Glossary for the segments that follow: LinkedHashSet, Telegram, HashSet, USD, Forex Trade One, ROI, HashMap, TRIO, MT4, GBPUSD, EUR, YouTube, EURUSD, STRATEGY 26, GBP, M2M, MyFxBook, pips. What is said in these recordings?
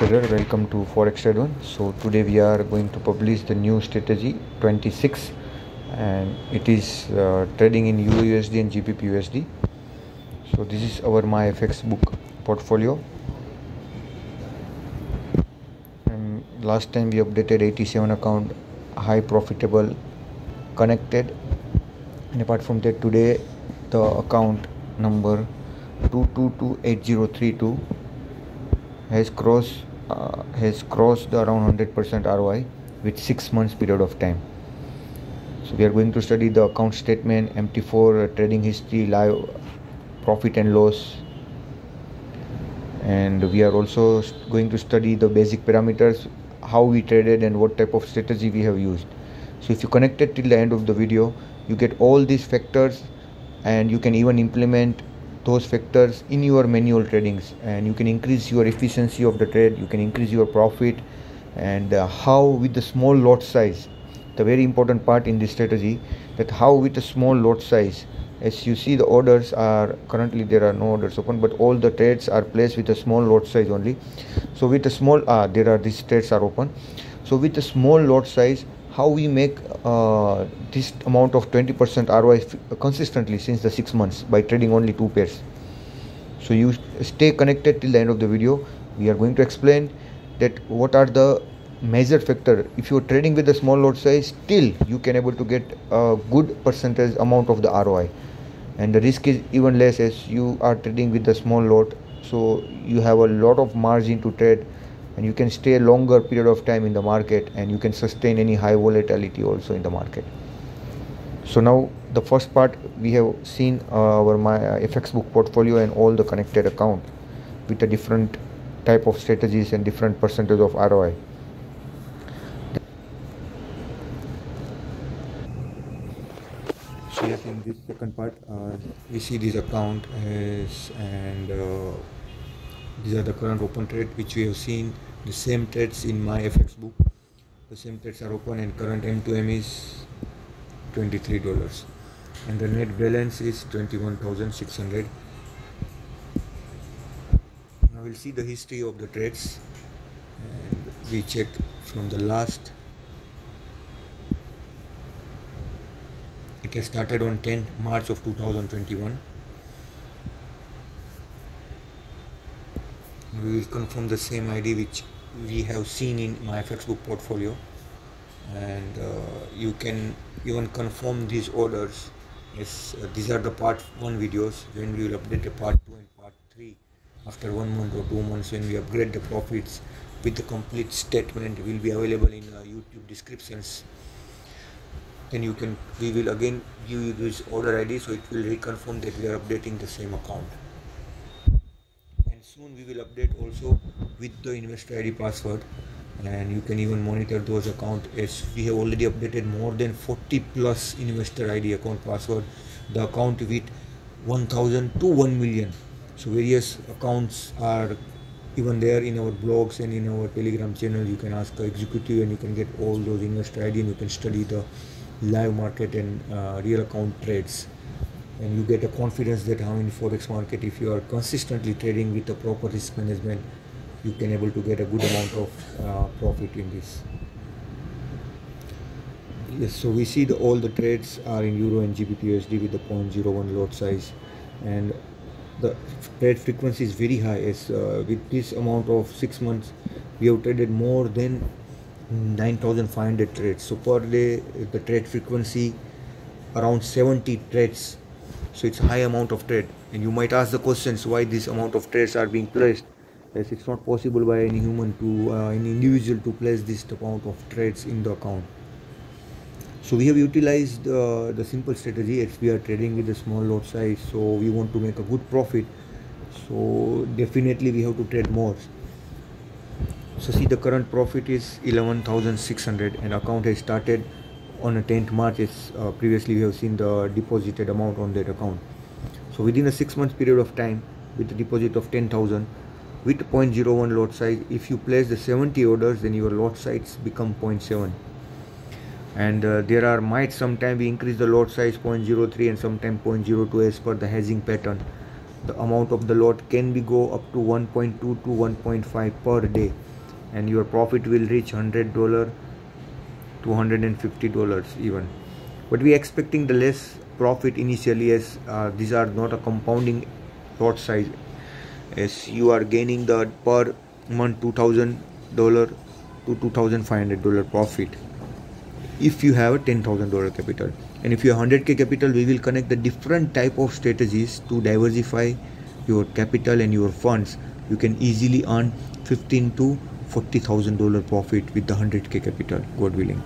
Welcome to Forex Trade One. So today we are going to publish the new strategy 26, and it is trading in EURUSD and GBPUSD. So this is our My FX book portfolio. And last time we updated 87 account, high profitable, connected, and apart from that today the account number 2228032 has crossed around 100% ROI with 6 months period of time. So we are going to study the account statement, MT4, trading history, live profit and loss, and we are also going to study the basic parameters, how we traded and what type of strategy we have used. So if you connected till the end of the video, you get all these factors and you can even implement those factors in your manual tradings, and you can increase your efficiency of the trade, you can increase your profit, and how with the small lot size, the very important part in this strategy, that how with a small lot size, as you see the orders are currently, there are no orders open, but all the trades are placed with a small lot size only. So with a small there are, these trades are open. So with a small lot size, how we make this amount of 20% ROI consistently since the 6 months by trading only 2 pairs. So you stay connected till the end of the video. We are going to explain that what are the major factor. If you are trading with a small lot size, still you can able to get a good percentage amount of the ROI, and the risk is even less as you are trading with a small lot. So you have a lot of margin to trade, and you can stay a longer period of time in the market, and you can sustain any high volatility also in the market. So now the first part we have seen our My FX book portfolio and all the connected account with a different type of strategies and different percentage of ROI. So yes, in this second part we see this account as, and these are the current open trade which we have seen, the same trades in My FX book. The same trades are open, and current M2M is $23, and the net balance is 21,600. Now we'll see the history of the trades, and we check from the last. It has started on 10th March of 2021. We will confirm the same ID which we have seen in My FX book portfolio, and you can even confirm these orders. Yes, these are the part 1 videos, when we will update the part 2 and part 3 after 1 month or 2 months, when we upgrade the profits with the complete statement. Will be available in YouTube descriptions. Then you can, we will again give you this order ID, so it will reconfirm that we are updating the same account. Soon we will update also with the investor ID password, and you can even monitor those accounts, as we have already updated more than 40+ investor ID account password, the account with 1,000 to 1 million. So various accounts are even there in our blogs and in our Telegram channel. You can ask the executive and you can get all those investor ID, and you can study the live market and real account trades. And you get a confidence that how in forex market, if you are consistently trading with a proper risk management, you can able to get a good amount of profit in this. Yes, so we see all the trades are in euro and GBPUSD with the 0.01 lot size, and the trade frequency is very high. As with this amount of 6 months, we have traded more than 9,500 trades. So per day, the trade frequency around 70 trades. So it's high amount of trade, and you might ask the questions why this amount of trades are being placed, as it's not possible by any human to any individual to place this amount of trades in the account. So we have utilized the simple strategy, as we are trading with a small lot size, so we want to make a good profit, so definitely we have to trade more. So see, the current profit is 11,600, and account has started on the 10th March, as previously we have seen the deposited amount on that account. So within a 6 month period of time, with a deposit of 10,000 with 0.01 lot size, if you place the 70 orders, then your lot size become 0.7, and there are might sometime we increase the lot size 0.03 and sometime 0.02 as per the hedging pattern. The amount of the lot can be go up to 1.2 to 1.5 per day. and your profit will reach $100, $250 even. But we are expecting the less profit initially, as these are not a compounding lot size, as you are gaining the per month $2,000 to $2,500 profit if you have a $10,000 capital. And if you have 100K capital, we will connect the different type of strategies to diversify your capital and your funds. You can easily earn $15,000 to $40,000 profit with the 100K capital, God willing.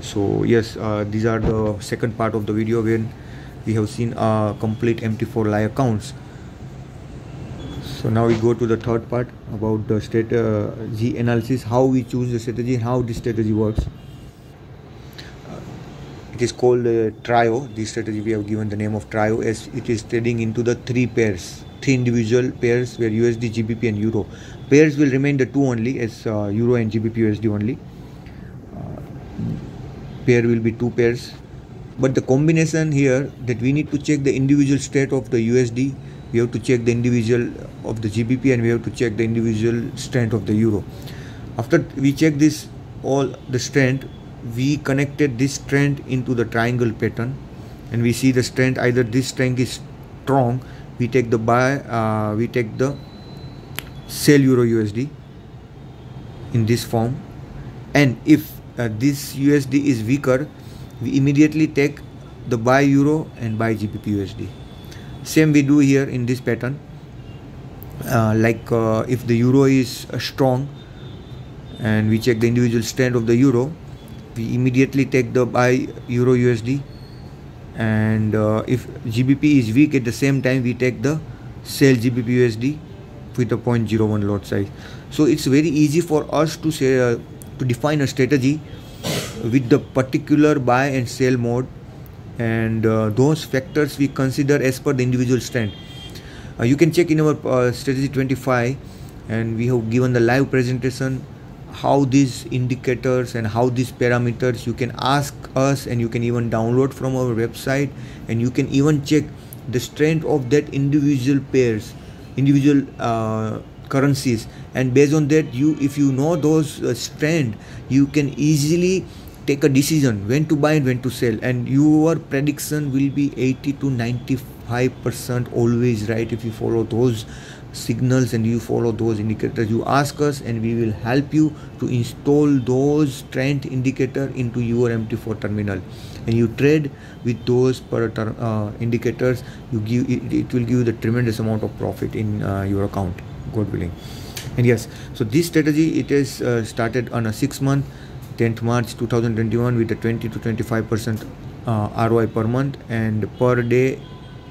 So yes, these are the second part of the video when we have seen complete MT4 live accounts. So now we go to the third part about the strategy analysis, how we choose the strategy, how this strategy works. It is called TRIO. This strategy we have given the name of TRIO, as it is trading into the three individual pairs where USD, GBP and Euro. Pairs will remain the two only, as Euro and GBPUSD only. Pair will be two pairs. But the combination here, that we need to check the individual state of the USD, we have to check the individual of the GBP, and we have to check the individual strength of the Euro. After we check this, all the strength, we connected this trend into the triangle pattern, and we see the strength, either this strength is strong, we take the buy, we take the sell Euro USD in this form, and if this USD is weaker, we immediately take the buy Euro and buy GBP USD. Same we do here in this pattern. If the Euro is strong, and we check the individual strength of the Euro, we immediately take the buy Euro USD, and if GBP is weak, at the same time we take the sell GBP USD with a 0.01 lot size. So it's very easy for us to say to define a strategy with the particular buy and sell mode, and those factors we consider as per the individual strength. You can check in our strategy 25, and we have given the live presentation how these indicators and how these parameters you can ask us, and you can even download from our website, and you can even check the strength of that individual pairs, individual currencies, and based on that, if you know those strength, you can easily take a decision when to buy and when to sell, and your prediction will be 80 to 95% always right if you follow those signals and you follow those indicators. You ask us, and we will help you to install those trend indicator into your MT4 terminal, and you trade with those indicators. It will give you the tremendous amount of profit in your account, God willing. And yes, so this strategy, it is started on a 6 month, 10th March 2021, with a 20 to 25% ROI per month, and per day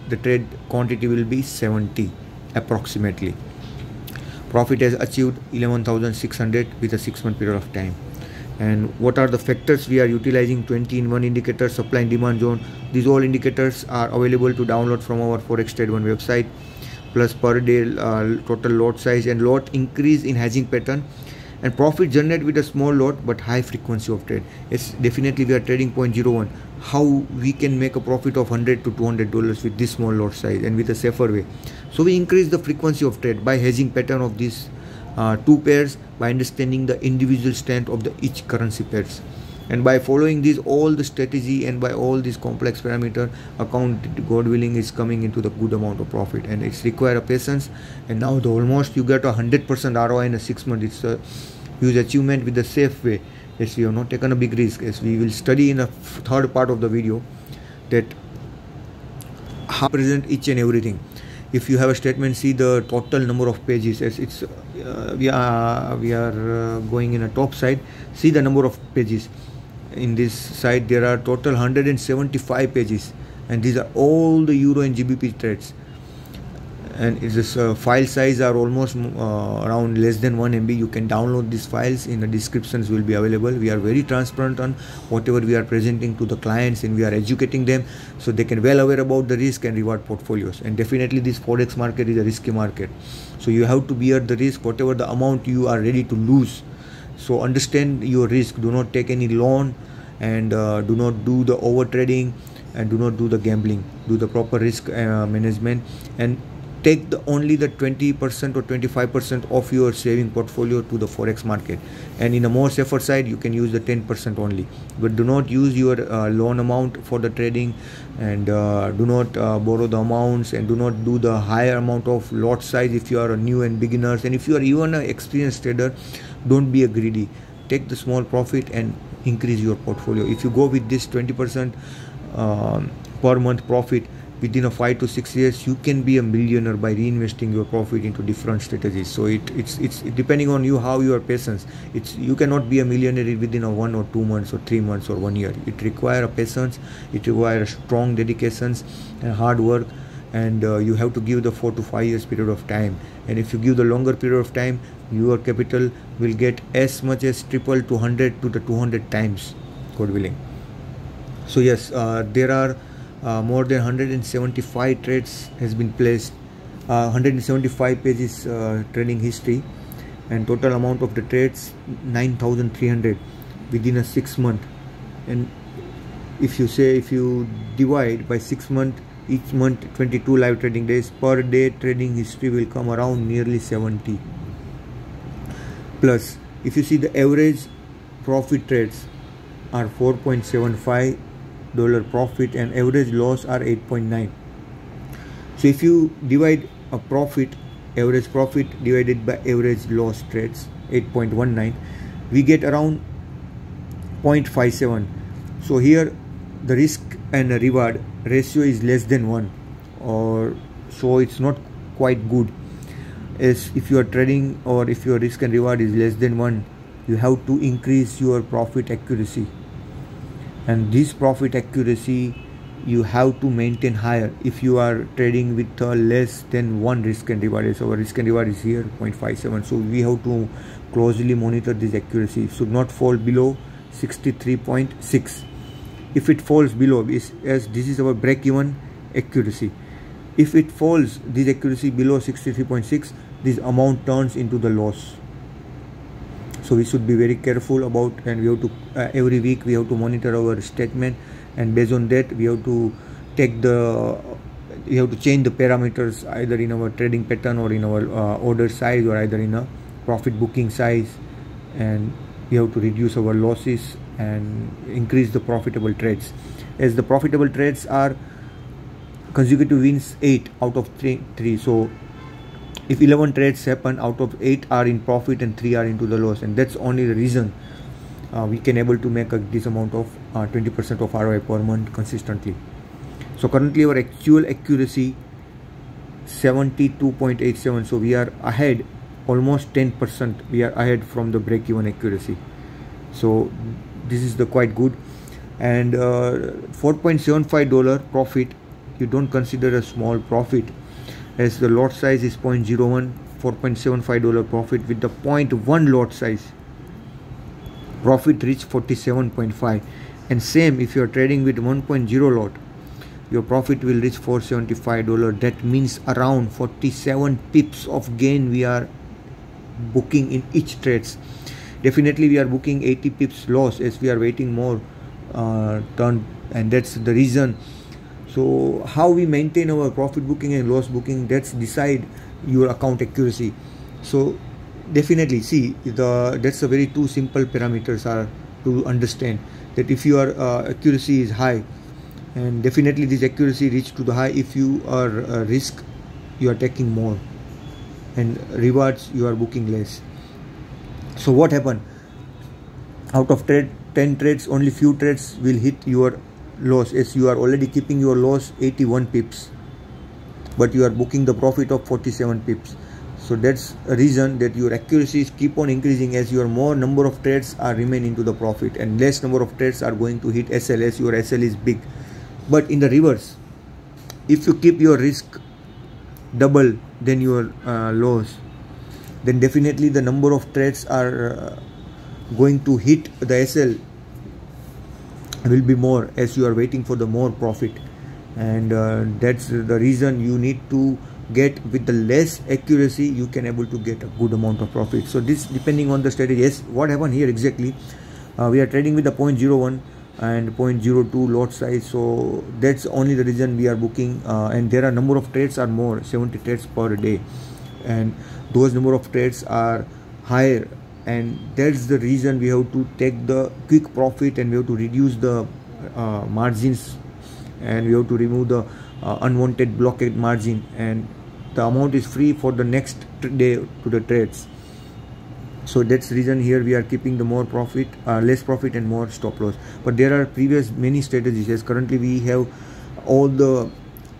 the trade quantity will be 70 approximately. Profit has achieved 11,600 with a 6 month period of time. And what are the factors we are utilizing? 20-in-1 indicator, supply and demand zone. These all indicators are available to download from our Forex Trade One website. Plus per day total lot size and lot increase in hedging pattern, and profit generated with a small lot but high frequency of trade. It's definitely we are trading 0.01. How we can make a profit of $100 to $200 with this small lot size and with a safer way? So we increase the frequency of trade by hedging pattern of these two pairs, by understanding the individual strength of the each currency pairs, and by following these all the strategy and by all these complex parameter account, God willing, is coming into the good amount of profit, and it's require a patience. And now the almost you get a 100% ROI in a 6 month. It's a huge achievement with the safe way, as we have not taken a big risk, as we will study in a third part of the video that how present each and everything. If you have a statement, see the total number of pages, as it's we are going in a top side. See the number of pages. In this side there are total 175 pages, and these are all the Euro and GBP trades, and this file size are almost around less than 1 MB. You can download these files, in the descriptions will be available. We are very transparent on whatever we are presenting to the clients, and we are educating them so they can well aware about the risk and reward portfolios. And definitely this forex market is a risky market, so you have to bear the risk whatever the amount you are ready to lose. So understand your risk, do not take any loan, and do not do the over trading, and do not do the gambling. Do the proper risk management, and take only the 20% or 25% of your saving portfolio to the forex market, and in a more safer side you can use the 10% only, but do not use your loan amount for the trading, and do not borrow the amounts, and do not do the higher amount of lot size if you are a new and beginners, and if you are even an experienced trader, don't be a greedy. Take the small profit and increase your portfolio. If you go with this 20% per month profit, within a 5 to 6 years you can be a millionaire by reinvesting your profit into different strategies. So it's depending on you, how your patience. It's, you cannot be a millionaire within a 1 or 2 months or 3 months or 1 year. It requires a patience, it requires strong dedications and hard work, and you have to give the 4 to 5 years period of time. And if you give the longer period of time, your capital will get as much as triple to 100 to the 200 times, God willing. So yes, there are more than 175 trades has been placed, 175 pages trading history, and total amount of the trades 9,300 within a 6 month. And if you say, if you divide by 6 months, each month 22 live trading days, per day trading history will come around nearly 70 plus. If you see, the average profit trades are $4.75 profit and average loss are 8.9. so if you divide a profit, average profit divided by average loss trades 8.19, we get around 0.57. so here the risk and reward ratio is less than 1, or so it's not quite good. As if you are trading, or if your risk and reward is less than 1, you have to increase your profit accuracy, and this profit accuracy you have to maintain higher if you are trading with less than 1 risk and reward. So our risk and reward is here 0.57, so we have to closely monitor this accuracy. It should not fall below 63.6. if it falls below, as this is our break even accuracy, if it falls this accuracy below 63.6, this amount turns into the loss. So we should be very careful about, and we have to every week we have to monitor our statement, and based on that we have to change the parameters, either in our trading pattern or in our order size, or either in a profit booking size, and we have to reduce our losses and increase the profitable trades. As the profitable trades are consecutive wins 8 out of 3. So if 11 trades happen, out of 8 are in profit and 3 are into the loss, and that's only the reason we can able to make this amount of 20% of ROI per month consistently. So currently our actual accuracy 72.87, so we are ahead almost 10%. We are ahead from the break even accuracy, so this is the quite good. And $4.75 profit you don't consider a small profit, as the lot size is 0.01. $4.75 profit with the 0.1 lot size, profit reached 47.5, and same if you are trading with 1.0 lot, your profit will reach $475. That means around 47 pips of gain we are booking in each trades. Definitely we are booking 80 pips loss, as we are waiting more turn, and that's the reason. So how we maintain our profit booking and loss booking, that's decide your account accuracy. So definitely see, that's a very two simple parameters are to understand, that if your accuracy is high, and definitely this accuracy reach to the high if you are risk you are taking more and rewards you are booking less. So what happened, out of 10 trades, only few trades will hit your loss, as you are already keeping your loss 81 pips, but you are booking the profit of 47 pips. So that's a reason that your accuracies keep on increasing, as your more number of trades are remain into the profit and less number of trades are going to hit SL, as your SL is big. But in the reverse, if you keep your risk double than your loss, then definitely the number of trades are going to hit the SL will be more, as you are waiting for the more profit. And that's the reason you need to get with the less accuracy, you can able to get a good amount of profit. So this depending on the strategy. Yes, what happened here exactly, we are trading with the 0.01, and 0.02 lot size. So that's only the reason we are booking, and there are number of trades are more, 70 trades per day, and those number of trades are higher, and that's the reason we have to take the quick profit, and we have to reduce the margins, and we have to remove the unwanted blocked margin, and the amount is free for the next day to the trades. So that's the reason here we are keeping the more profit, less profit and more stop loss. But there are previous many strategies, as currently we have all the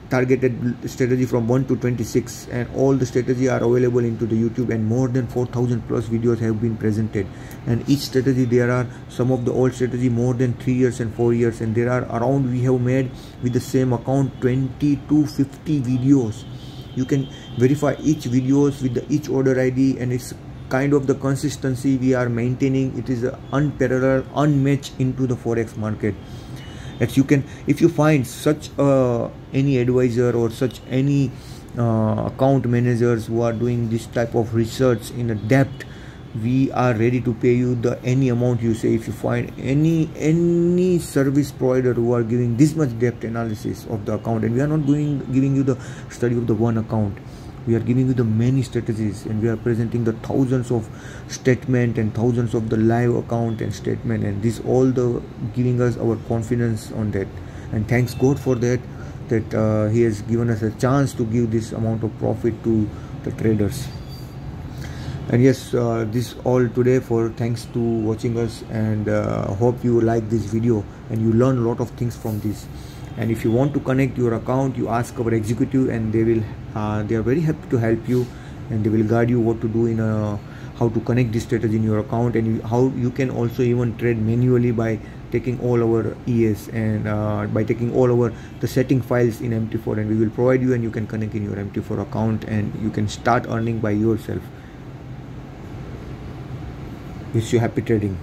targeted strategy from 1 to 26 and all the strategy are available into the YouTube, and more than 4,000 plus videos have been presented, and each strategy, there are some of the old strategy more than 3 years and 4 years, and there are around, we have made with the same account 20 to 50 videos. You can verify each videos with the each order ID, and it's kind of the consistency we are maintaining. It is unparalleled, unmatched into the forex market. That you can, if you find such any advisor or such any account managers who are doing this type of research in a depth, we are ready to pay you the any amount you say. If you find any service provider who are giving this much depth analysis of the account, and we are not giving you the study of the one account, we are giving you the many strategies, and we are presenting the thousands of statement and thousands of the live account and statement, and this all the giving us our confidence on that. And thanks God for that, that he has given us a chance to give this amount of profit to the traders. And yes, this all today. For thanks to watching us, and hope you like this video and you learn a lot of things from this. And if you want to connect your account, you ask our executive, and they will they are very happy to help you, and they will guide you what to do in how to connect this strategy in your account, and how you can also even trade manually by taking all our ES and by taking all our the setting files in MT4, and we will provide you, and you can connect in your MT4 account, and you can start earning by yourself. Wish you happy trading.